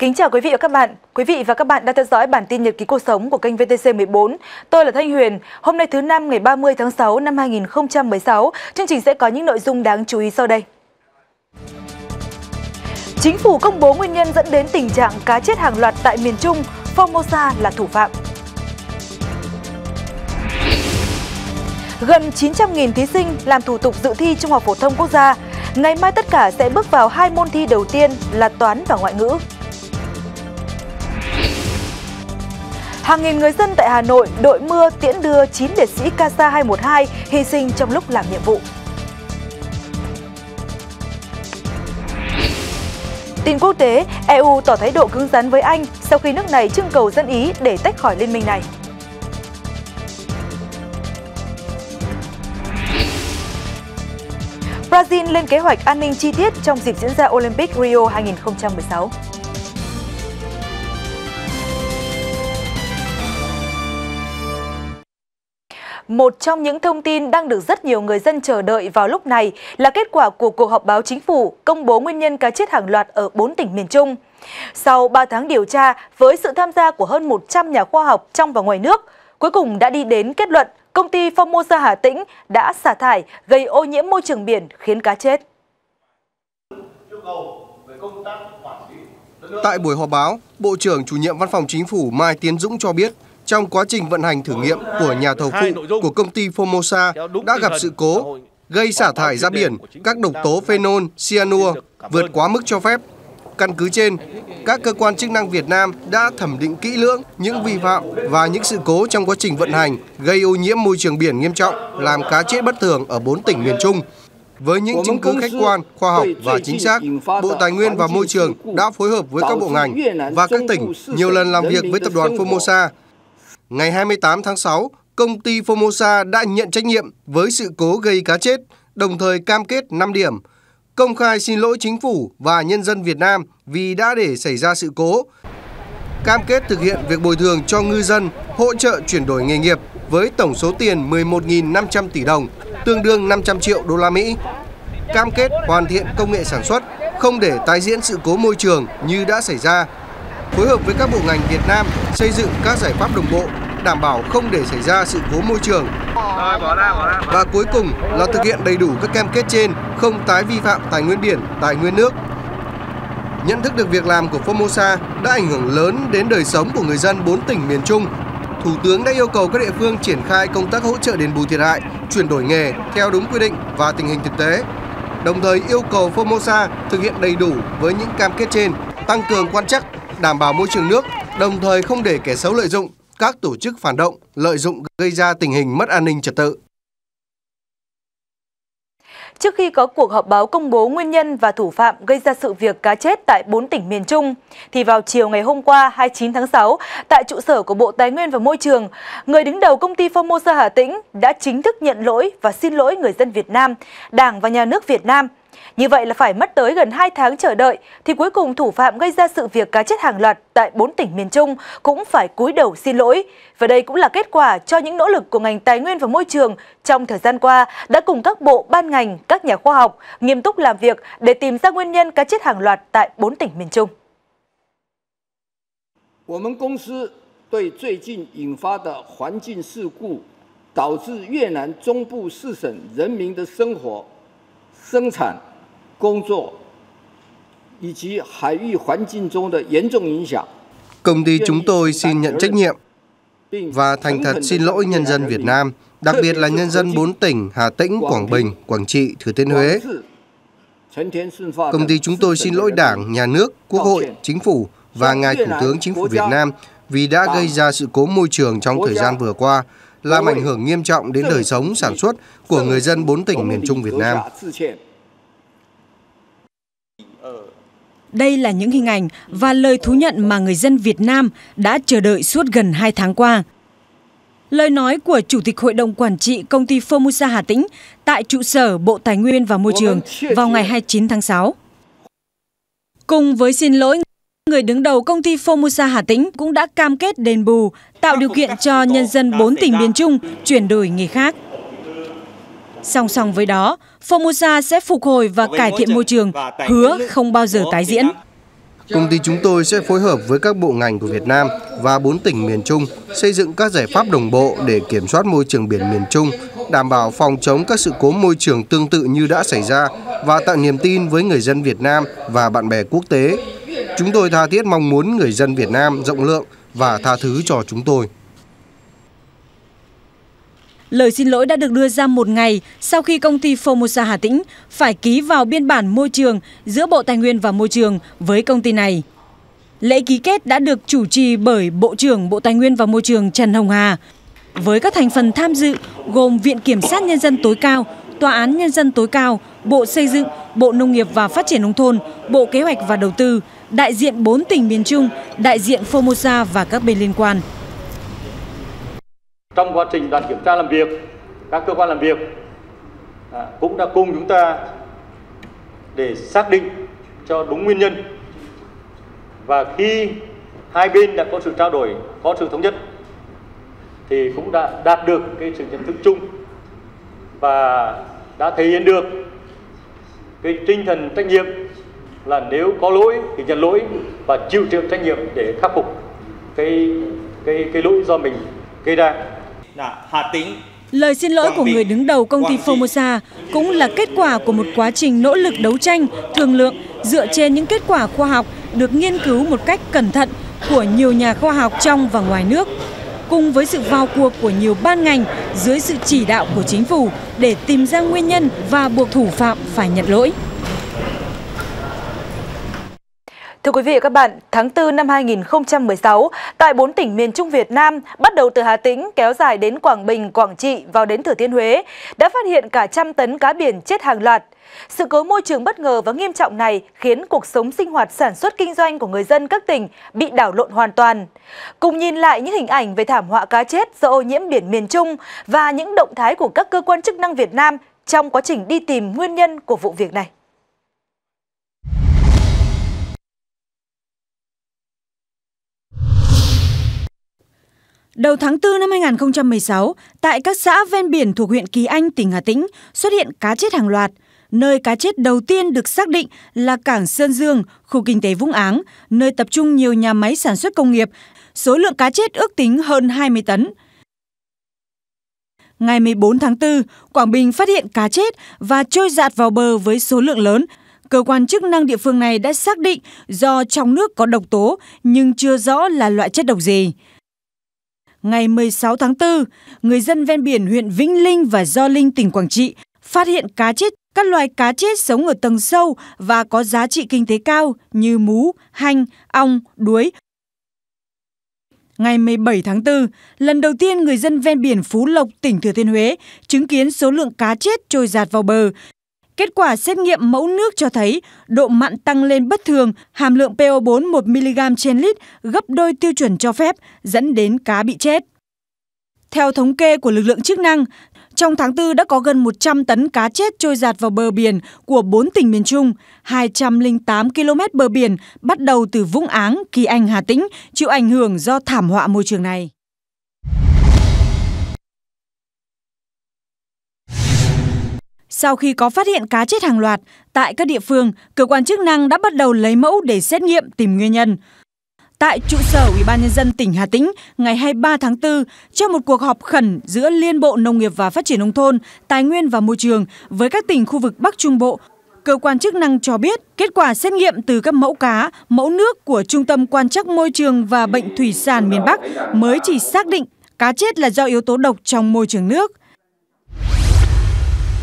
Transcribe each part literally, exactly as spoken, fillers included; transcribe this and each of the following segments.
Kính chào quý vị và các bạn. Quý vị và các bạn đang theo dõi bản tin nhật ký cuộc sống của kênh V T C mười bốn. Tôi là Thanh Huyền. Hôm nay thứ Năm ngày ba mươi tháng sáu năm hai nghìn không trăm mười sáu, chương trình sẽ có những nội dung đáng chú ý sau đây. Chính phủ công bố nguyên nhân dẫn đến tình trạng cá chết hàng loạt tại miền Trung, Formosa là thủ phạm. Gần chín trăm nghìn thí sinh làm thủ tục dự thi Trung học phổ thông quốc gia. Ngày mai tất cả sẽ bước vào hai môn thi đầu tiên là toán và ngoại ngữ. Hàng nghìn người dân tại Hà Nội đội mưa tiễn đưa chín liệt sĩ Casa hai một hai hy sinh trong lúc làm nhiệm vụ. Tin quốc tế, E U tỏ thái độ cứng rắn với Anh sau khi nước này trưng cầu dân ý để tách khỏi liên minh này. Brazil lên kế hoạch an ninh chi tiết trong dịp diễn ra Olympic Rio hai nghìn không trăm mười sáu. Một trong những thông tin đang được rất nhiều người dân chờ đợi vào lúc này là kết quả của cuộc họp báo chính phủ công bố nguyên nhân cá chết hàng loạt ở bốn tỉnh miền Trung. Sau ba tháng điều tra, với sự tham gia của hơn một trăm nhà khoa học trong và ngoài nước, cuối cùng đã đi đến kết luận công ty Formosa Hà Tĩnh đã xả thải gây ô nhiễm môi trường biển khiến cá chết. Tại buổi họp báo, Bộ trưởng Chủ nhiệm Văn phòng Chính phủ Mai Tiến Dũng cho biết, trong quá trình vận hành thử nghiệm của nhà thầu phụ của công ty Formosa đã gặp sự cố, gây xả thải ra biển các độc tố phenol, cyanua vượt quá mức cho phép. Căn cứ trên, các cơ quan chức năng Việt Nam đã thẩm định kỹ lưỡng những vi phạm và những sự cố trong quá trình vận hành gây ô nhiễm môi trường biển nghiêm trọng, làm cá chết bất thường ở bốn tỉnh miền Trung. Với những chứng cứ khách quan, khoa học và chính xác, Bộ Tài nguyên và Môi trường đã phối hợp với các bộ ngành và các tỉnh nhiều lần làm việc với tập đoàn Formosa. Ngày hai mươi tám tháng sáu, công ty Formosa đã nhận trách nhiệm với sự cố gây cá chết, đồng thời cam kết năm điểm. Công khai xin lỗi chính phủ và nhân dân Việt Nam vì đã để xảy ra sự cố. Cam kết thực hiện việc bồi thường cho ngư dân, hỗ trợ chuyển đổi nghề nghiệp với tổng số tiền mười một nghìn năm trăm tỷ đồng, tương đương năm trăm triệu đô la Mỹ. Cam kết hoàn thiện công nghệ sản xuất, không để tái diễn sự cố môi trường như đã xảy ra. Phối hợp với các bộ ngành Việt Nam xây dựng các giải pháp đồng bộ, đảm bảo không để xảy ra sự cố môi trường. Và cuối cùng là thực hiện đầy đủ các cam kết trên, không tái vi phạm tài nguyên biển, tài nguyên nước. Nhận thức được việc làm của Formosa đã ảnh hưởng lớn đến đời sống của người dân bốn tỉnh miền Trung, Thủ tướng đã yêu cầu các địa phương triển khai công tác hỗ trợ đền bù thiệt hại, chuyển đổi nghề theo đúng quy định và tình hình thực tế. Đồng thời yêu cầu Formosa thực hiện đầy đủ với những cam kết trên, tăng cường quan trắc, đảm bảo môi trường nước, đồng thời không để kẻ xấu lợi dụng, các tổ chức phản động lợi dụng gây ra tình hình mất an ninh trật tự. Trước khi có cuộc họp báo công bố nguyên nhân và thủ phạm gây ra sự việc cá chết tại bốn tỉnh miền Trung, thì vào chiều ngày hôm qua hai mươi chín tháng sáu, tại trụ sở của Bộ Tài nguyên và Môi trường, người đứng đầu công ty Formosa Hà Tĩnh đã chính thức nhận lỗi và xin lỗi người dân Việt Nam, Đảng và Nhà nước Việt Nam. Như vậy là phải mất tới gần hai tháng chờ đợi, thì cuối cùng thủ phạm gây ra sự việc cá chết hàng loạt tại bốn tỉnh miền Trung cũng phải cúi đầu xin lỗi. Và đây cũng là kết quả cho những nỗ lực của ngành tài nguyên và môi trường trong thời gian qua đã cùng các bộ, ban ngành, các nhà khoa học nghiêm túc làm việc để tìm ra nguyên nhân cá chết hàng loạt tại bốn tỉnh miền Trung. Công ty chúng tôi xin nhận trách nhiệm và thành thật xin lỗi nhân dân Việt Nam, đặc biệt là nhân dân bốn tỉnh Hà Tĩnh, Quảng Bình, Quảng Trị, Thừa Thiên Huế. Công ty chúng tôi xin lỗi Đảng, Nhà nước, Quốc hội, Chính phủ và ngài Thủ tướng Chính phủ Việt Nam vì đã gây ra sự cố môi trường trong thời gian vừa qua, làm ảnh hưởng nghiêm trọng đến đời sống sản xuất của người dân bốn tỉnh miền Trung Việt Nam. Đây là những hình ảnh và lời thú nhận mà người dân Việt Nam đã chờ đợi suốt gần hai tháng qua. Lời nói của Chủ tịch Hội đồng Quản trị Công ty Formosa Hà Tĩnh tại trụ sở Bộ Tài nguyên và Môi trường vào ngày hai mươi chín tháng sáu. Cùng với xin lỗi, người đứng đầu công ty Formosa Hà Tĩnh cũng đã cam kết đền bù, tạo điều kiện cho nhân dân bốn tỉnh miền Trung chuyển đổi nghề khác. Song song với đó, Formosa sẽ phục hồi và cải thiện môi trường, hứa không bao giờ tái diễn. Công ty chúng tôi sẽ phối hợp với các bộ ngành của Việt Nam và bốn tỉnh miền Trung xây dựng các giải pháp đồng bộ để kiểm soát môi trường biển miền Trung, đảm bảo phòng chống các sự cố môi trường tương tự như đã xảy ra và tạo niềm tin với người dân Việt Nam và bạn bè quốc tế. Chúng tôi tha thiết mong muốn người dân Việt Nam rộng lượng và tha thứ cho chúng tôi. Lời xin lỗi đã được đưa ra một ngày sau khi công ty Formosa Hà Tĩnh phải ký vào biên bản môi trường giữa Bộ Tài nguyên và Môi trường với công ty này. Lễ ký kết đã được chủ trì bởi Bộ trưởng Bộ Tài nguyên và Môi trường Trần Hồng Hà, với các thành phần tham dự gồm Viện Kiểm sát Nhân dân tối cao, Tòa án Nhân dân tối cao, Bộ Xây dựng, Bộ Nông nghiệp và Phát triển Nông thôn, Bộ Kế hoạch và Đầu tư, đại diện bốn tỉnh miền Trung, đại diện Formosa và các bên liên quan. Trong quá trình đoàn kiểm tra làm việc, các cơ quan làm việc cũng đã cùng chúng ta để xác định cho đúng nguyên nhân. Và khi hai bên đã có sự trao đổi, có sự thống nhất, thì cũng đã đạt được cái sự nhận thức chung và đã thể hiện được cái tinh thần trách nhiệm là nếu có lỗi thì nhận lỗi và chịu chịu trách nhiệm để khắc phục cái cái cái lỗi do mình gây ra. Hà Tĩnh. Lời xin lỗi của người đứng đầu công ty Formosa cũng là kết quả của một quá trình nỗ lực đấu tranh, thương lượng dựa trên những kết quả khoa học được nghiên cứu một cách cẩn thận của nhiều nhà khoa học trong và ngoài nước, cùng với sự vào cuộc của nhiều ban ngành dưới sự chỉ đạo của chính phủ để tìm ra nguyên nhân và buộc thủ phạm phải nhận lỗi. Thưa quý vị và các bạn, tháng tư năm hai nghìn không trăm mười sáu, tại bốn tỉnh miền Trung Việt Nam, bắt đầu từ Hà Tĩnh kéo dài đến Quảng Bình, Quảng Trị vào đến Thừa Thiên Huế, đã phát hiện cả trăm tấn cá biển chết hàng loạt. Sự cố môi trường bất ngờ và nghiêm trọng này khiến cuộc sống sinh hoạt sản xuất kinh doanh của người dân các tỉnh bị đảo lộn hoàn toàn. Cùng nhìn lại những hình ảnh về thảm họa cá chết do ô nhiễm biển miền Trung và những động thái của các cơ quan chức năng Việt Nam trong quá trình đi tìm nguyên nhân của vụ việc này. Đầu tháng tư năm hai nghìn không trăm mười sáu, tại các xã ven biển thuộc huyện Kỳ Anh, tỉnh Hà Tĩnh xuất hiện cá chết hàng loạt. Nơi cá chết đầu tiên được xác định là cảng Sơn Dương, khu kinh tế Vũng Áng, nơi tập trung nhiều nhà máy sản xuất công nghiệp. Số lượng cá chết ước tính hơn hai mươi tấn. Ngày mười bốn tháng tư, Quảng Bình phát hiện cá chết và trôi dạt vào bờ với số lượng lớn. Cơ quan chức năng địa phương này đã xác định do trong nước có độc tố nhưng chưa rõ là loại chất độc gì. Ngày mười sáu tháng tư, người dân ven biển huyện Vĩnh Linh và Gio Linh, tỉnh Quảng Trị phát hiện cá chết. Các loài cá chết sống ở tầng sâu và có giá trị kinh tế cao như mú, hanh, ong, đuối. Ngày mười bảy tháng tư, lần đầu tiên người dân ven biển Phú Lộc, tỉnh Thừa Thiên Huế chứng kiến số lượng cá chết trôi dạt vào bờ. Kết quả xét nghiệm mẫu nước cho thấy độ mặn tăng lên bất thường, hàm lượng pê o bốn một mi-li-gam trên lít gấp đôi tiêu chuẩn cho phép, dẫn đến cá bị chết. Theo thống kê của lực lượng chức năng, trong tháng tư đã có gần một trăm tấn cá chết trôi dạt vào bờ biển của bốn tỉnh miền Trung, hai trăm lẻ tám ki-lô-mét bờ biển bắt đầu từ Vũng Áng, Kỳ Anh, Hà Tĩnh chịu ảnh hưởng do thảm họa môi trường này. Sau khi có phát hiện cá chết hàng loạt, tại các địa phương, cơ quan chức năng đã bắt đầu lấy mẫu để xét nghiệm tìm nguyên nhân. Tại trụ sở Ủy ban Nhân dân tỉnh Hà Tĩnh, ngày hai mươi ba tháng tư, trong một cuộc họp khẩn giữa Liên Bộ Nông nghiệp và Phát triển Nông thôn, Tài nguyên và Môi trường với các tỉnh khu vực Bắc Trung Bộ, cơ quan chức năng cho biết kết quả xét nghiệm từ các mẫu cá, mẫu nước của Trung tâm Quan trắc Môi trường và Bệnh Thủy sản miền Bắc mới chỉ xác định cá chết là do yếu tố độc trong môi trường nước.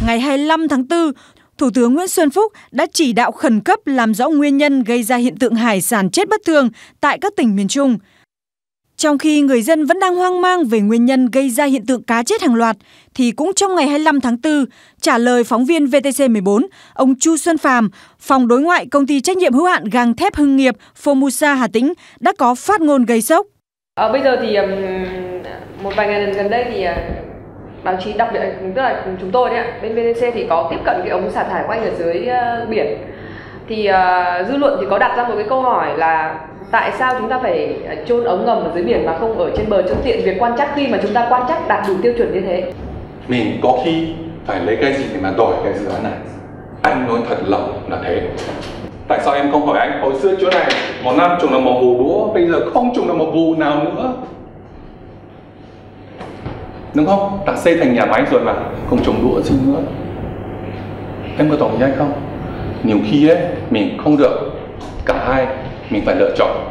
Ngày hai mươi lăm tháng tư, Thủ tướng Nguyễn Xuân Phúc đã chỉ đạo khẩn cấp làm rõ nguyên nhân gây ra hiện tượng hải sản chết bất thường tại các tỉnh miền Trung. Trong khi người dân vẫn đang hoang mang về nguyên nhân gây ra hiện tượng cá chết hàng loạt, thì cũng trong ngày hai mươi lăm tháng tư, trả lời phóng viên vê tê xê mười bốn, ông Chu Xuân Phạm, Phòng Đối ngoại Công ty Trách nhiệm hữu hạn Gang thép Hưng nghiệp Formosa Hà Tĩnh đã có phát ngôn gây sốc. À, bây giờ thì một vài ngày gần đây thì... báo chí đặc biệt tức là chúng tôi đấy ạ, bên vê tê xê thì có tiếp cận cái ống xả thải của anh ở dưới uh, biển, thì uh, dư luận thì có đặt ra một cái câu hỏi là tại sao chúng ta phải chôn ống ngầm ở dưới biển mà không ở trên bờ cho tiện việc quan trắc, khi mà chúng ta quan trắc đạt đủ tiêu chuẩn như thế. Mình có khi phải lấy cái gì để mà đòi cái dự án này, anh nói thật lòng là thế. Tại sao em không hỏi anh hồi xưa chỗ này màu nam trùng là màu vù đũa, bây giờ không trùng là màu vù nào nữa, đúng không? Đã xây thành nhà máy rồi mà không trồng đũa gì nữa. Em có tỏ ý anh không? Nhiều khi ấy, mình không được cả hai, mình phải lựa chọn.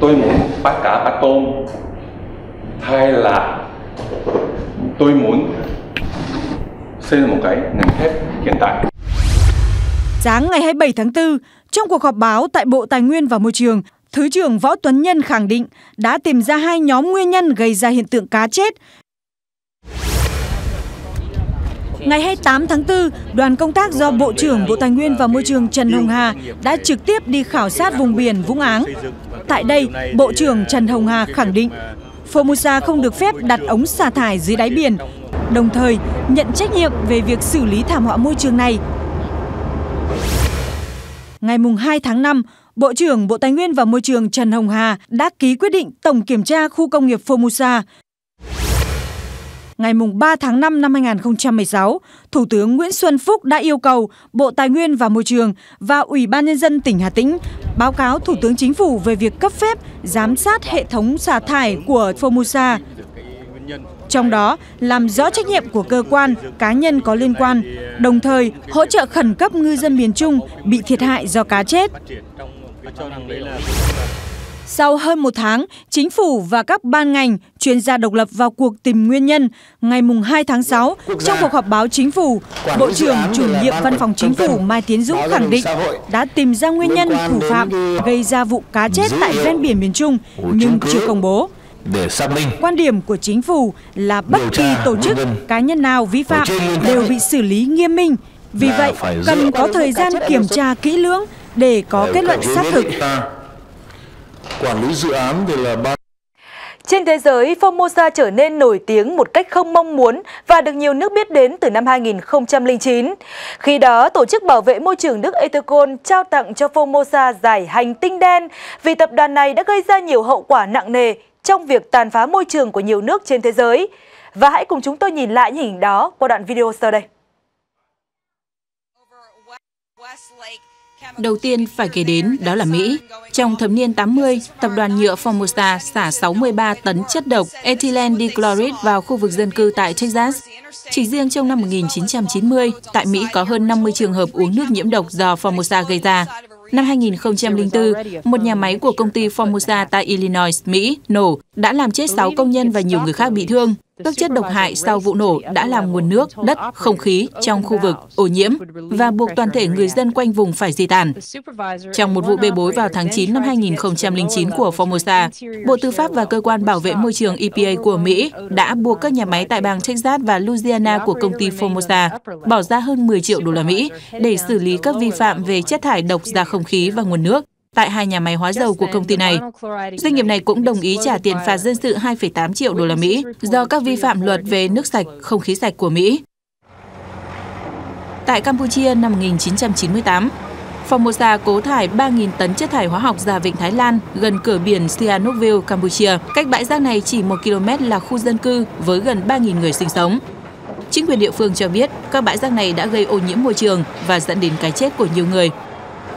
Tôi muốn bắt cá bắt tôm hay là tôi muốn xây một cái ngành thép hiện tại. Sáng ngày hai mươi bảy tháng tư, trong cuộc họp báo tại Bộ Tài nguyên và Môi trường, Thứ trưởng Võ Tuấn Nhân khẳng định đã tìm ra hai nhóm nguyên nhân gây ra hiện tượng cá chết. Ngày hai mươi tám tháng tư, đoàn công tác do Bộ trưởng Bộ Tài nguyên và Môi trường Trần Hồng Hà đã trực tiếp đi khảo sát vùng biển Vũng Áng. Tại đây, Bộ trưởng Trần Hồng Hà khẳng định Formosa không được phép đặt ống xả thải dưới đáy biển, đồng thời nhận trách nhiệm về việc xử lý thảm họa môi trường này. Ngày hai tháng năm, Bộ trưởng Bộ Tài nguyên và Môi trường Trần Hồng Hà đã ký quyết định tổng kiểm tra khu công nghiệp Formosa. Ngày ba tháng năm năm hai nghìn không trăm mười sáu, Thủ tướng Nguyễn Xuân Phúc đã yêu cầu Bộ Tài nguyên và Môi trường và Ủy ban Nhân dân tỉnh Hà Tĩnh báo cáo Thủ tướng Chính phủ về việc cấp phép giám sát hệ thống xả thải của Formosa, trong đó làm rõ trách nhiệm của cơ quan, cá nhân có liên quan, đồng thời hỗ trợ khẩn cấp ngư dân miền Trung bị thiệt hại do cá chết. Sau hơn một tháng, chính phủ và các ban ngành, chuyên gia độc lập vào cuộc tìm nguyên nhân, ngày hai tháng sáu, trong cuộc họp báo chính phủ, Bộ trưởng Chủ nhiệm Văn phòng Chính phủ Mai Tiến Dũng khẳng định đã tìm ra nguyên nhân thủ phạm gây ra vụ cá chết tại ven biển miền Trung nhưng chưa công bố. Để xác minh. Quan điểm của chính phủ là bất kỳ tổ chức, cá nhân nào vi phạm đều bị xử lý nghiêm minh. Vì vậy, cần có thời gian kiểm tra kỹ lưỡng để có kết luận xác thực. Quản lý dự án thì là ba. Trên thế giới, Formosa trở nên nổi tiếng một cách không mong muốn và được nhiều nước biết đến từ năm hai nghìn không trăm lẻ chín. Khi đó, Tổ chức Bảo vệ Môi trường Đức Etocol trao tặng cho Formosa giải hành tinh đen vì tập đoàn này đã gây ra nhiều hậu quả nặng nề trong việc tàn phá môi trường của nhiều nước trên thế giới. Và hãy cùng chúng tôi nhìn lại những hình đó qua đoạn video sau đây. Đầu tiên phải kể đến đó là Mỹ. Trong thập niên tám mươi, tập đoàn nhựa Formosa xả sáu mươi ba tấn chất độc ethylene dichloride vào khu vực dân cư tại Texas. Chỉ riêng trong năm một nghìn chín trăm chín mươi, tại Mỹ có hơn năm mươi trường hợp uống nước nhiễm độc do Formosa gây ra. Năm hai nghìn không trăm lẻ tư, một nhà máy của công ty Formosa tại Illinois, Mỹ nổ đã làm chết sáu công nhân và nhiều người khác bị thương. Các chất độc hại sau vụ nổ đã làm nguồn nước, đất, không khí trong khu vực ô nhiễm và buộc toàn thể người dân quanh vùng phải di tản. Trong một vụ bê bối vào tháng chín năm hai nghìn không trăm lẻ chín của Formosa, Bộ Tư pháp và Cơ quan Bảo vệ Môi trường E P A của Mỹ đã buộc các nhà máy tại bang Texas và Louisiana của công ty Formosa bỏ ra hơn mười triệu đô la Mỹ để xử lý các vi phạm về chất thải độc ra không khí và nguồn nước tại hai nhà máy hóa dầu của công ty này. Doanh nghiệp này cũng đồng ý trả tiền phạt dân sự hai phẩy tám triệu đô la Mỹ do các vi phạm luật về nước sạch, không khí sạch của Mỹ. Tại Campuchia năm một nghìn chín trăm chín mươi tám, Formosa cố thải ba nghìn tấn chất thải hóa học ra vịnh Thái Lan gần cửa biển Sihanoukville, Campuchia. Cách bãi rác này chỉ một ki lô mét là khu dân cư với gần ba nghìn người sinh sống. Chính quyền địa phương cho biết các bãi rác này đã gây ô nhiễm môi trường và dẫn đến cái chết của nhiều người.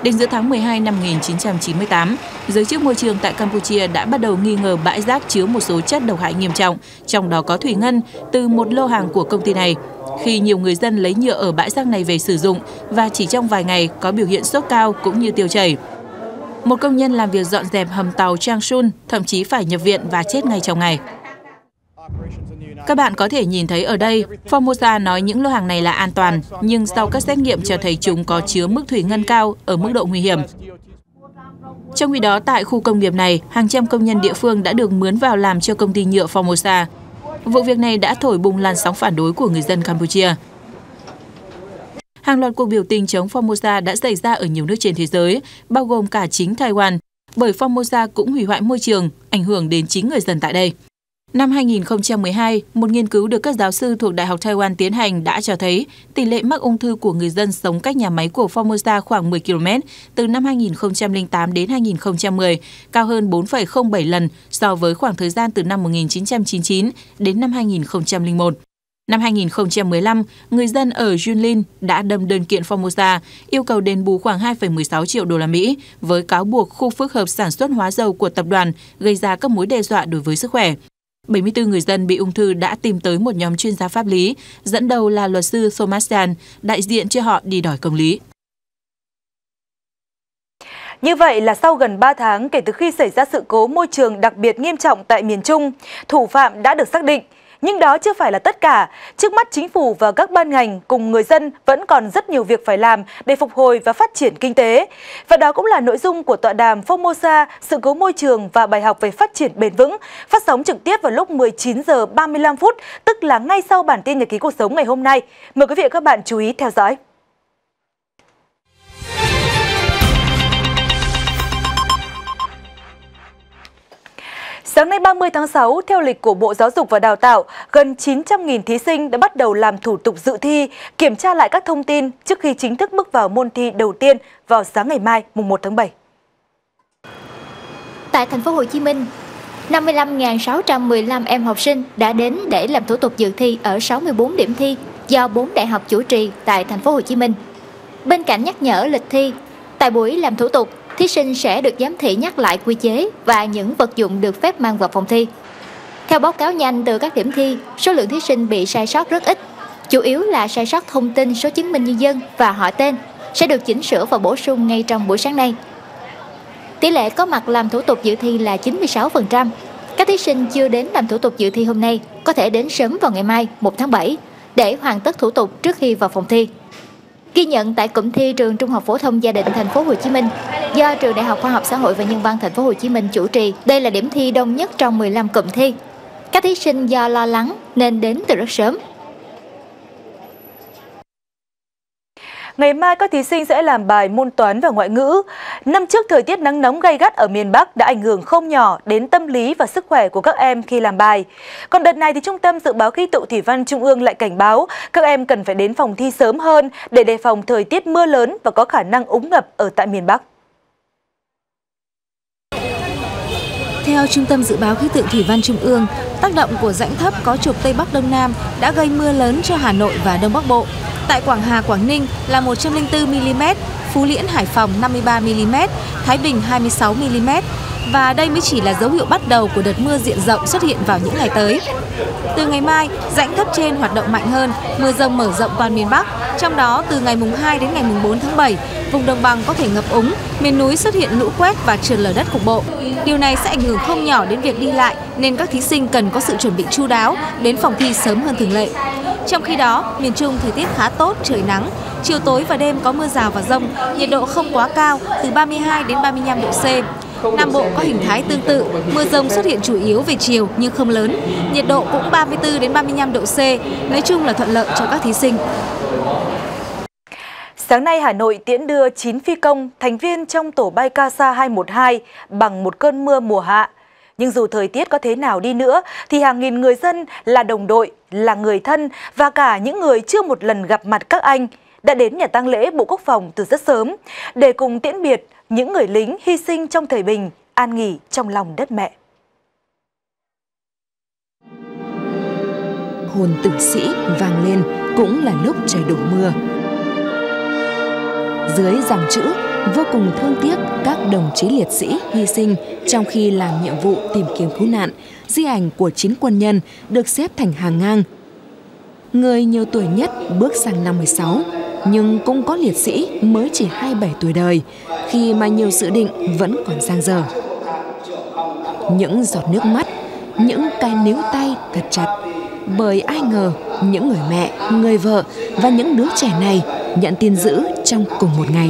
Đến giữa tháng mười hai năm một nghìn chín trăm chín mươi tám, giới chức môi trường tại Campuchia đã bắt đầu nghi ngờ bãi rác chứa một số chất độc hại nghiêm trọng, trong đó có thủy ngân, từ một lô hàng của công ty này. Khi nhiều người dân lấy nhựa ở bãi rác này về sử dụng và chỉ trong vài ngày có biểu hiện sốt cao cũng như tiêu chảy. Một công nhân làm việc dọn dẹp hầm tàu Changchun thậm chí phải nhập viện và chết ngay trong ngày. Các bạn có thể nhìn thấy ở đây, Formosa nói những lô hàng này là an toàn, nhưng sau các xét nghiệm cho thấy chúng có chứa mức thủy ngân cao ở mức độ nguy hiểm. Trong khi đó, tại khu công nghiệp này, hàng trăm công nhân địa phương đã được mướn vào làm cho công ty nhựa Formosa. Vụ việc này đã thổi bùng làn sóng phản đối của người dân Campuchia. Hàng loạt cuộc biểu tình chống Formosa đã xảy ra ở nhiều nước trên thế giới, bao gồm cả chính Taiwan, bởi Formosa cũng hủy hoại môi trường, ảnh hưởng đến chính người dân tại đây. Năm hai nghìn không trăm mười hai, một nghiên cứu được các giáo sư thuộc Đại học Taiwan tiến hành đã cho thấy tỷ lệ mắc ung thư của người dân sống cách nhà máy của Formosa khoảng mười ki lô mét từ năm hai nghìn không trăm lẻ tám đến hai nghìn không trăm mười, cao hơn bốn phẩy không bảy lần so với khoảng thời gian từ năm một nghìn chín trăm chín mươi chín đến năm hai nghìn không trăm lẻ một. Năm hai nghìn không trăm mười lăm, người dân ở Yunlin đã đâm đơn kiện Formosa yêu cầu đền bù khoảng hai phẩy mười sáu triệu đô la Mỹ với cáo buộc khu phức hợp sản xuất hóa dầu của tập đoàn gây ra các mối đe dọa đối với sức khỏe. bảy mươi tư người dân bị ung thư đã tìm tới một nhóm chuyên gia pháp lý, dẫn đầu là luật sư Somasundaran, đại diện cho họ đi đòi công lý. Như vậy là sau gần ba tháng kể từ khi xảy ra sự cố môi trường đặc biệt nghiêm trọng tại miền Trung, thủ phạm đã được xác định. Nhưng đó chưa phải là tất cả. Trước mắt chính phủ và các ban ngành cùng người dân vẫn còn rất nhiều việc phải làm để phục hồi và phát triển kinh tế. Và đó cũng là nội dung của tọa đàm Formosa, sự cố môi trường và bài học về phát triển bền vững, phát sóng trực tiếp vào lúc mười chín giờ ba mươi lăm phút, tức là ngay sau bản tin nhật ký cuộc sống ngày hôm nay. Mời quý vị và các bạn chú ý theo dõi. Sáng nay ba mươi tháng sáu, theo lịch của Bộ Giáo dục và Đào tạo, gần chín trăm nghìn thí sinh đã bắt đầu làm thủ tục dự thi, kiểm tra lại các thông tin trước khi chính thức bước vào môn thi đầu tiên vào sáng ngày mai, mùng một tháng bảy. Tại thành phố Hồ Chí Minh, năm mươi lăm nghìn sáu trăm mười lăm em học sinh đã đến để làm thủ tục dự thi ở sáu mươi tư điểm thi do bốn đại học chủ trì tại thành phố Hồ Chí Minh. Bên cạnh nhắc nhở lịch thi, tại buổi làm thủ tục, thí sinh sẽ được giám thị nhắc lại quy chế và những vật dụng được phép mang vào phòng thi. Theo báo cáo nhanh từ các điểm thi, số lượng thí sinh bị sai sót rất ít, chủ yếu là sai sót thông tin số chứng minh nhân dân và họ tên, sẽ được chỉnh sửa và bổ sung ngay trong buổi sáng nay. Tỷ lệ có mặt làm thủ tục dự thi là chín mươi sáu phần trăm. Các thí sinh chưa đến làm thủ tục dự thi hôm nay có thể đến sớm vào ngày mai một tháng bảy để hoàn tất thủ tục trước khi vào phòng thi. Ghi nhận tại cụm thi trường Trung học phổ thông Gia Định thành phố Hồ Chí Minh do trường Đại học Khoa học Xã hội và Nhân văn thành phố Hồ Chí Minh chủ trì, đây là điểm thi đông nhất trong mười lăm cụm thi. Các thí sinh do lo lắng nên đến từ rất sớm. Ngày mai các thí sinh sẽ làm bài môn toán và ngoại ngữ. Năm trước thời tiết nắng nóng gay gắt ở miền Bắc đã ảnh hưởng không nhỏ đến tâm lý và sức khỏe của các em khi làm bài. Còn đợt này thì Trung tâm Dự báo Khí tượng Thủy văn Trung ương lại cảnh báo các em cần phải đến phòng thi sớm hơn để đề phòng thời tiết mưa lớn và có khả năng úng ngập ở tại miền Bắc. Theo Trung tâm Dự báo Khí tượng Thủy văn Trung ương, tác động của rãnh thấp có trục Tây Bắc Đông Nam đã gây mưa lớn cho Hà Nội và Đông Bắc Bộ. Tại Quảng Hà, Quảng Ninh là một trăm lẻ bốn mi-li-mét, Phú Liễn, Hải Phòng năm mươi ba mi-li-mét, Thái Bình hai mươi sáu mi-li-mét. Và đây mới chỉ là dấu hiệu bắt đầu của đợt mưa diện rộng xuất hiện vào những ngày tới. Từ ngày mai, rãnh thấp trên hoạt động mạnh hơn, mưa rông mở rộng toàn miền Bắc. Trong đó, từ ngày mùng hai đến ngày mùng bốn tháng bảy, vùng đồng bằng có thể ngập úng, miền núi xuất hiện lũ quét và trượt lở đất cục bộ. Điều này sẽ ảnh hưởng không nhỏ đến việc đi lại, nên các thí sinh cần có sự chuẩn bị chu đáo, đến phòng thi sớm hơn thường lệ. Trong khi đó, miền Trung thời tiết khá tốt, trời nắng. Chiều tối và đêm có mưa rào và dông, nhiệt độ không quá cao, từ ba mươi hai đến ba mươi lăm độ C. Nam Bộ có hình thái tương tự, mưa dông xuất hiện chủ yếu về chiều nhưng không lớn, nhiệt độ cũng ba mươi tư đến ba mươi lăm độ C, nói chung là thuận lợi cho các thí sinh. Sáng nay, Hà Nội tiễn đưa chín phi công, thành viên trong tổ bay Casa hai một hai bằng một cơn mưa mùa hạ. Nhưng dù thời tiết có thế nào đi nữa, thì hàng nghìn người dân là đồng đội, là người thân và cả những người chưa một lần gặp mặt các anh đã đến nhà tang lễ Bộ Quốc phòng từ rất sớm để cùng tiễn biệt những người lính hy sinh trong thời bình, an nghỉ trong lòng đất mẹ. Hồn tử sĩ vang lên cũng là lúc trời đổ mưa. Dưới dòng chữ vô cùng thương tiếc các đồng chí liệt sĩ hy sinh trong khi làm nhiệm vụ tìm kiếm cứu nạn, di ảnh của chín quân nhân được xếp thành hàng ngang. Người nhiều tuổi nhất bước sang năm mười sáu, nhưng cũng có liệt sĩ mới chỉ hai mươi bảy tuổi đời, khi mà nhiều dự định vẫn còn dang dở. Những giọt nước mắt, những cái níu tay thật chặt, bởi ai ngờ những người mẹ, người vợ và những đứa trẻ này nhận tin dữ trong cùng một ngày.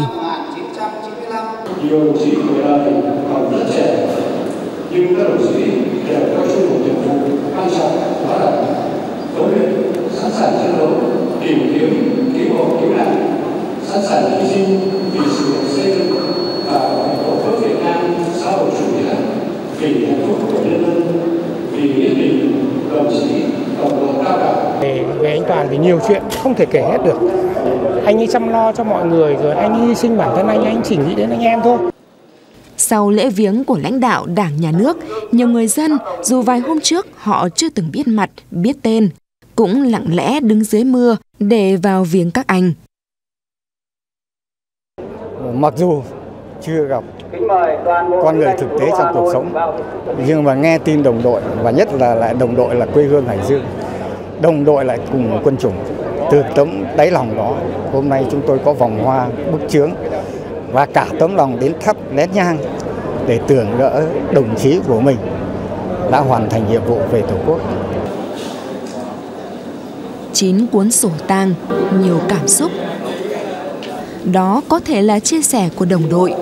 Sẵn sàng chiến đấu, tìm kiếm, cứu hộ, cứu nạn, sẵn sàng hy sinh vì sự nghiệp xây dựng và tổ quốc Việt Nam xã hội chủ nghĩa, vì hạnh phúc của nhân dân, vì nghĩa tình đồng chí, đồng đội cao cả. Ngày anh Toàn thì nhiều chuyện không thể kể hết được. Anh ấy chăm lo cho mọi người rồi anh ấy hy sinh bản thân anh, anh chỉ nghĩ đến anh em thôi. Sau lễ viếng của lãnh đạo Đảng, Nhà nước, nhiều người dân dù vài hôm trước họ chưa từng biết mặt, biết tên, cũng lặng lẽ đứng dưới mưa để vào viếng các anh. Mặc dù chưa gặp con người thực tế trong cuộc sống, nhưng mà nghe tin đồng đội, và nhất là lại đồng đội là quê hương Hải Dương, đồng đội lại cùng quân chủng, từ tấm đáy lòng đó, hôm nay chúng tôi có vòng hoa bức chướng và cả tấm lòng đến thắp nén nhang để tưởng nhớ đồng chí của mình đã hoàn thành nhiệm vụ về Tổ quốc. Chín cuốn sổ tang, nhiều cảm xúc. Đó có thể là chia sẻ của đồng đội,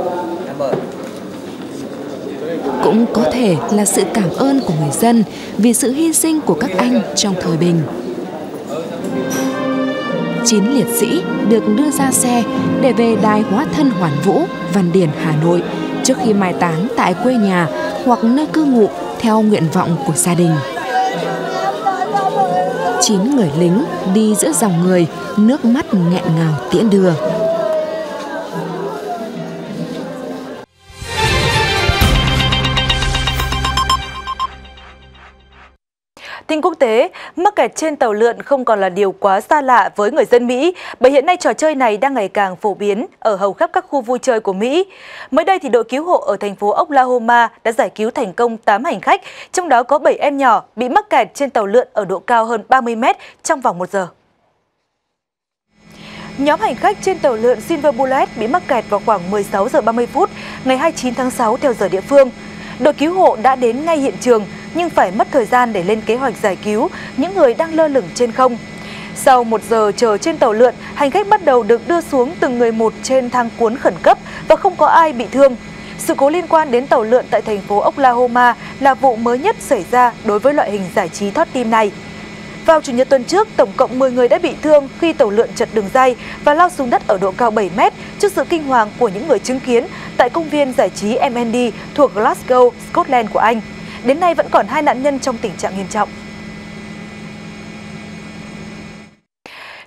cũng có thể là sự cảm ơn của người dân vì sự hy sinh của các anh trong thời bình. Chín liệt sĩ được đưa ra xe để về đài hóa thân Hoàn Vũ, Văn Điển, Hà Nội trước khi mai táng tại quê nhà hoặc nơi cư ngụ theo nguyện vọng của gia đình. Chín người lính đi giữa dòng người, nước mắt nghẹn ngào tiễn đưa. Tin quốc tế, mắc kẹt trên tàu lượn không còn là điều quá xa lạ với người dân Mỹ, bởi hiện nay trò chơi này đang ngày càng phổ biến ở hầu khắp các khu vui chơi của Mỹ. Mới đây thì đội cứu hộ ở thành phố Oklahoma đã giải cứu thành công tám hành khách, trong đó có bảy em nhỏ bị mắc kẹt trên tàu lượn ở độ cao hơn ba mươi mét trong vòng một giờ. Nhóm hành khách trên tàu lượn Silver Bullet bị mắc kẹt vào khoảng mười sáu giờ ba mươi phút ngày hai mươi chín tháng sáu theo giờ địa phương. Đội cứu hộ đã đến ngay hiện trường, nhưng phải mất thời gian để lên kế hoạch giải cứu những người đang lơ lửng trên không. Sau một giờ chờ trên tàu lượn, hành khách bắt đầu được đưa xuống từng người một trên thang cuốn khẩn cấp và không có ai bị thương. Sự cố liên quan đến tàu lượn tại thành phố Oklahoma là vụ mới nhất xảy ra đối với loại hình giải trí thoát tim này. Vào Chủ nhật tuần trước, tổng cộng mười người đã bị thương khi tàu lượn trật đường ray và lao xuống đất ở độ cao bảy mét trước sự kinh hoàng của những người chứng kiến tại công viên giải trí em en đê thuộc Glasgow, Scotland của Anh. Đến nay vẫn còn hai nạn nhân trong tình trạng nghiêm trọng.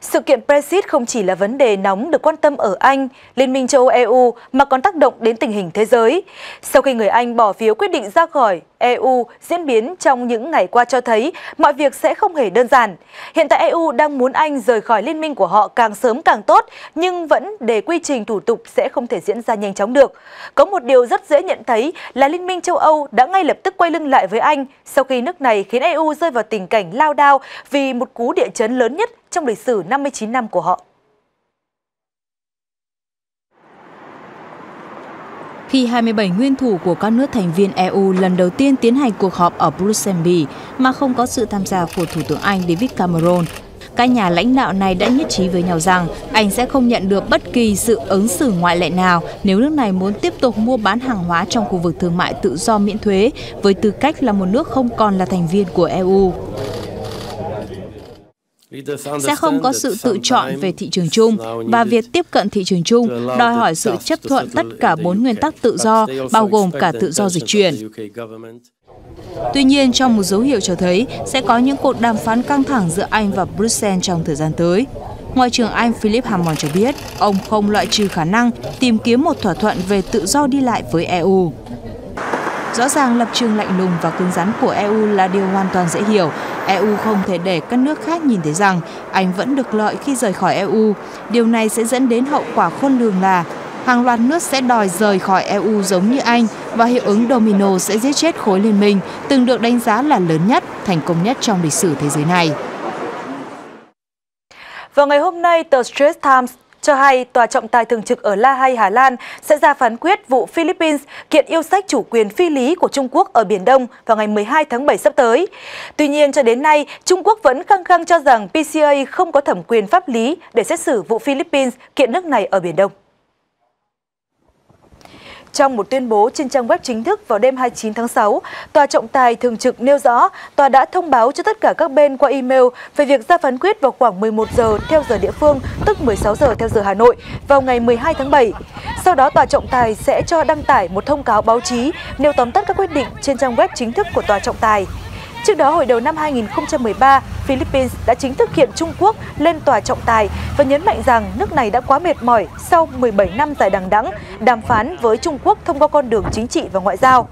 Sự kiện Brexit không chỉ là vấn đề nóng được quan tâm ở Anh, Liên minh châu Âu E U mà còn tác động đến tình hình thế giới. Sau khi người Anh bỏ phiếu quyết định ra khỏi E U, diễn biến trong những ngày qua cho thấy mọi việc sẽ không hề đơn giản. Hiện tại E U đang muốn Anh rời khỏi liên minh của họ càng sớm càng tốt, nhưng vẫn để quy trình thủ tục sẽ không thể diễn ra nhanh chóng được. Có một điều rất dễ nhận thấy là Liên minh châu Âu đã ngay lập tức quay lưng lại với Anh sau khi nước này khiến E U rơi vào tình cảnh lao đao vì một cú địa chấn lớn nhất trong lịch sử năm mươi chín năm của họ. Khi hai mươi bảy nguyên thủ của các nước thành viên E U lần đầu tiên tiến hành cuộc họp ở Bruxelles mà không có sự tham gia của Thủ tướng Anh David Cameron, các nhà lãnh đạo này đã nhất trí với nhau rằng Anh sẽ không nhận được bất kỳ sự ứng xử ngoại lệ nào nếu nước này muốn tiếp tục mua bán hàng hóa trong khu vực thương mại tự do miễn thuế với tư cách là một nước không còn là thành viên của E U. Sẽ không có sự tự chọn về thị trường chung, và việc tiếp cận thị trường chung đòi hỏi sự chấp thuận tất cả bốn nguyên tắc tự do, bao gồm cả tự do dịch chuyển. Tuy nhiên, trong một dấu hiệu cho thấy sẽ có những cuộc đàm phán căng thẳng giữa Anh và Bruxelles trong thời gian tới. Ngoại trưởng Anh Philip Hammond cho biết ông không loại trừ khả năng tìm kiếm một thỏa thuận về tự do đi lại với E U. Rõ ràng lập trường lạnh lùng và cứng rắn của E U là điều hoàn toàn dễ hiểu. E U không thể để các nước khác nhìn thấy rằng Anh vẫn được lợi khi rời khỏi E U. Điều này sẽ dẫn đến hậu quả khôn lường là hàng loạt nước sẽ đòi rời khỏi E U giống như Anh, và hiệu ứng domino sẽ giết chết khối liên minh từng được đánh giá là lớn nhất, thành công nhất trong lịch sử thế giới này. Vào ngày hôm nay, The Street Times cho hay Tòa trọng tài thường trực ở La Hay, Hà Lan sẽ ra phán quyết vụ Philippines kiện yêu sách chủ quyền phi lý của Trung Quốc ở Biển Đông vào ngày mười hai tháng bảy sắp tới. Tuy nhiên, cho đến nay, Trung Quốc vẫn khăng khăng cho rằng pê xê a không có thẩm quyền pháp lý để xét xử vụ Philippines kiện nước này ở Biển Đông. Trong một tuyên bố trên trang web chính thức vào đêm hai mươi chín tháng sáu, Tòa trọng tài thường trực nêu rõ Tòa đã thông báo cho tất cả các bên qua email về việc ra phán quyết vào khoảng mười một giờ theo giờ địa phương, tức mười sáu giờ theo giờ Hà Nội, vào ngày mười hai tháng bảy. Sau đó, Tòa trọng tài sẽ cho đăng tải một thông cáo báo chí nêu tóm tắt các quyết định trên trang web chính thức của Tòa trọng tài. Trước đó, hồi đầu năm hai nghìn không trăm mười ba, Philippines đã chính thức kiện Trung Quốc lên Tòa trọng tài và nhấn mạnh rằng nước này đã quá mệt mỏi sau mười bảy năm dài đằng đẵng đàm phán với Trung Quốc thông qua con đường chính trị và ngoại giao.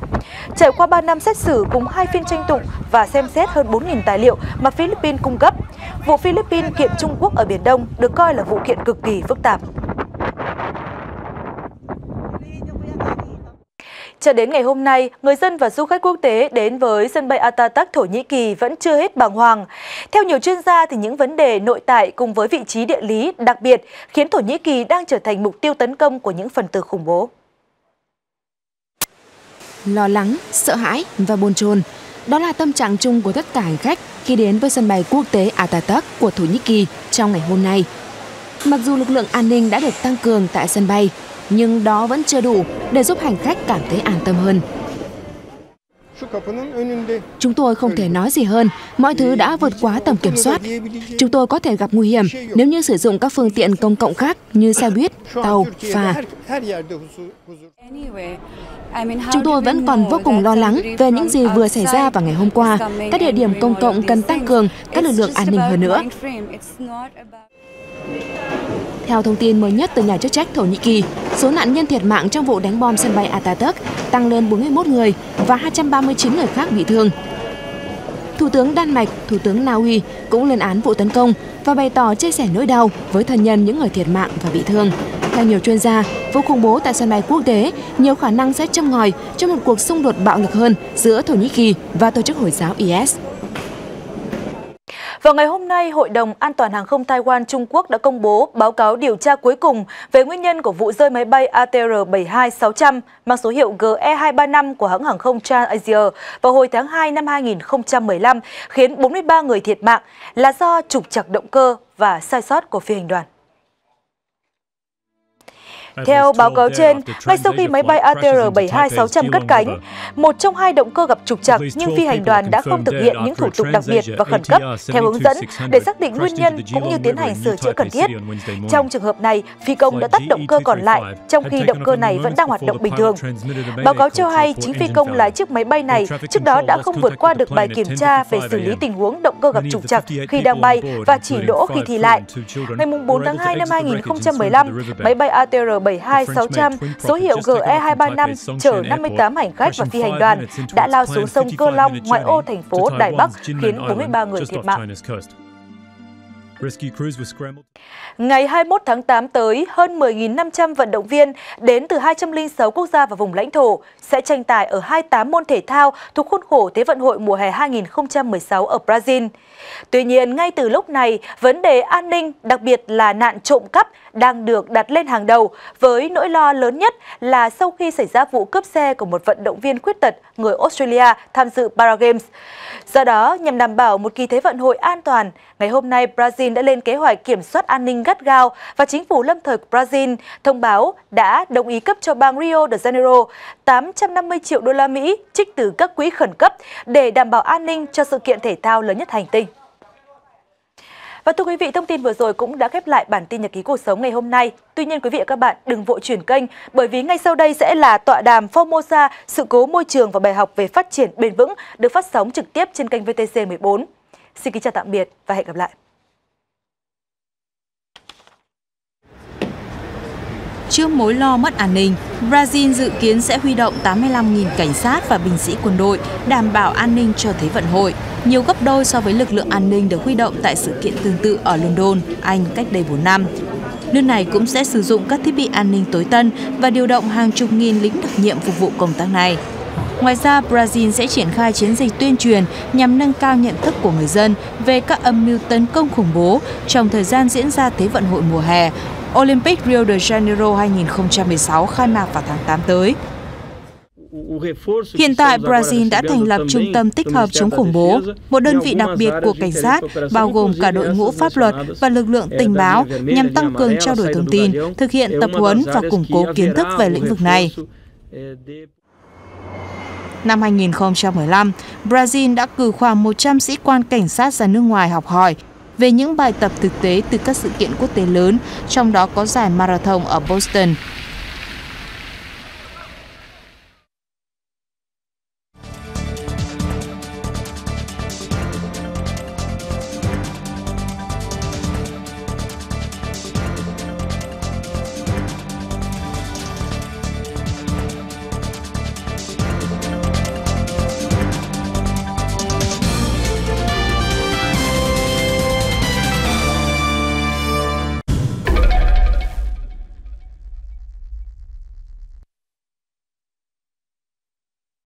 Trải qua ba năm xét xử cùng hai phiên tranh tụng và xem xét hơn bốn nghìn tài liệu mà Philippines cung cấp, Vụ Philippines kiện Trung Quốc ở Biển Đông được coi là vụ kiện cực kỳ phức tạp. Cho đến ngày hôm nay, người dân và du khách quốc tế đến với sân bay Atatürk Thổ Nhĩ Kỳ vẫn chưa hết bàng hoàng. Theo nhiều chuyên gia, thì những vấn đề nội tại cùng với vị trí địa lý đặc biệt khiến Thổ Nhĩ Kỳ đang trở thành mục tiêu tấn công của những phần tử khủng bố. Lo lắng, sợ hãi và bồn chồn, đó là tâm trạng chung của tất cả hành khách khi đến với sân bay quốc tế Atatürk của Thổ Nhĩ Kỳ trong ngày hôm nay. Mặc dù lực lượng an ninh đã được tăng cường tại sân bay, nhưng đó vẫn chưa đủ để giúp hành khách cảm thấy an tâm hơn. Chúng tôi không thể nói gì hơn, mọi thứ đã vượt quá tầm kiểm soát. Chúng tôi có thể gặp nguy hiểm nếu như sử dụng các phương tiện công cộng khác như xe buýt, tàu, phà. Chúng tôi vẫn còn vô cùng lo lắng về những gì vừa xảy ra vào ngày hôm qua. Các địa điểm công cộng cần tăng cường các lực lượng an ninh hơn nữa. Theo thông tin mới nhất từ nhà chức trách Thổ Nhĩ Kỳ, số nạn nhân thiệt mạng trong vụ đánh bom sân bay Atatürk tăng lên bốn mươi mốt người và hai trăm ba mươi chín người khác bị thương. Thủ tướng Đan Mạch, Thủ tướng Na Uy cũng lên án vụ tấn công và bày tỏ chia sẻ nỗi đau với thân nhân những người thiệt mạng và bị thương. Theo nhiều chuyên gia, vụ khủng bố tại sân bay quốc tế nhiều khả năng sẽ châm ngòi cho một cuộc xung đột bạo lực hơn giữa Thổ Nhĩ Kỳ và tổ chức Hồi giáo i ét. Vào ngày hôm nay, Hội đồng An toàn Hàng không Taiwan Trung Quốc đã công bố báo cáo điều tra cuối cùng về nguyên nhân của vụ rơi máy bay A T R bảy hai sáu không không mang số hiệu G E hai ba năm của hãng hàng không Trans-Asia vào hồi tháng hai năm hai nghìn không trăm mười lăm, khiến bốn mươi ba người thiệt mạng là do trục trặc động cơ và sai sót của phi hành đoàn. Theo báo cáo trên, ngay sau khi máy bay A T R bảy hai sáu không không cất cánh, một trong hai động cơ gặp trục trặc nhưng phi hành đoàn đã không thực hiện những thủ tục đặc biệt và khẩn cấp theo hướng dẫn để xác định nguyên nhân cũng như tiến hành sửa chữa cần thiết. Trong trường hợp này, phi công đã tắt động cơ còn lại trong khi động cơ này vẫn đang hoạt động bình thường. Báo cáo cho hay chính phi công lái chiếc máy bay này trước đó đã không vượt qua được bài kiểm tra về xử lý tình huống động cơ gặp trục trặc khi đang bay và chỉ đỗ khi thì lại. Ngày bốn tháng hai năm hai nghìn không trăm mười lăm, máy bay A T R bảy hai sáu không không số hiệu G E hai ba năm chở năm mươi tám hành khách và phi hành đoàn đã lao xuống sông Cơ Long, ngoại ô thành phố Đài Bắc, khiến bốn mươi ba người thiệt mạng. Ngày hai mươi mốt tháng tám tới, hơn mười nghìn năm trăm vận động viên đến từ hai trăm lẻ sáu quốc gia và vùng lãnh thổ sẽ tranh tài ở hai mươi tám môn thể thao thuộc khuôn khổ Thế vận hội mùa hè hai nghìn không trăm mười sáu ở Brazil. Tuy nhiên, ngay từ lúc này, vấn đề an ninh, đặc biệt là nạn trộm cắp, đang được đặt lên hàng đầu, với nỗi lo lớn nhất là sau khi xảy ra vụ cướp xe của một vận động viên khuyết tật người Australia tham dự Paragames. Do đó, nhằm đảm bảo một kỳ Thế vận hội an toàn, ngày hôm nay Brazil đã lên kế hoạch kiểm soát an ninh gắt gao và chính phủ lâm thời Brazil thông báo đã đồng ý cấp cho bang Rio de Janeiro tám trăm năm mươi triệu đô la Mỹ trích từ các quỹ khẩn cấp để đảm bảo an ninh cho sự kiện thể thao lớn nhất hành tinh. Và thưa quý vị, thông tin vừa rồi cũng đã khép lại bản tin nhật ký cuộc sống ngày hôm nay. Tuy nhiên, quý vị và các bạn đừng vội chuyển kênh, bởi vì ngay sau đây sẽ là tọa đàm Formosa, sự cố môi trường và bài học về phát triển bền vững được phát sóng trực tiếp trên kênh V T C mười bốn. Xin kính chào tạm biệt và hẹn gặp lại. Trước mối lo mất an ninh, Brazil dự kiến sẽ huy động tám mươi lăm nghìn cảnh sát và binh sĩ quân đội đảm bảo an ninh cho Thế vận hội, nhiều gấp đôi so với lực lượng an ninh được huy động tại sự kiện tương tự ở London, Anh cách đây bốn năm. Nước này cũng sẽ sử dụng các thiết bị an ninh tối tân và điều động hàng chục nghìn lính đặc nhiệm phục vụ công tác này. Ngoài ra, Brazil sẽ triển khai chiến dịch tuyên truyền nhằm nâng cao nhận thức của người dân về các âm mưu tấn công khủng bố trong thời gian diễn ra Thế vận hội mùa hè, Olympic Rio de Janeiro hai nghìn không trăm mười sáu khai mạc vào tháng tám tới. Hiện tại, Brazil đã thành lập Trung tâm Tích hợp chống khủng bố, một đơn vị đặc biệt của cảnh sát, bao gồm cả đội ngũ pháp luật và lực lượng tình báo nhằm tăng cường trao đổi thông tin, thực hiện tập huấn và củng cố kiến thức về lĩnh vực này. Năm hai nghìn không trăm mười lăm, Brazil đã cử khoảng một trăm sĩ quan cảnh sát ra nước ngoài học hỏi về những bài tập thực tế từ các sự kiện quốc tế lớn, trong đó có giải marathon ở Boston.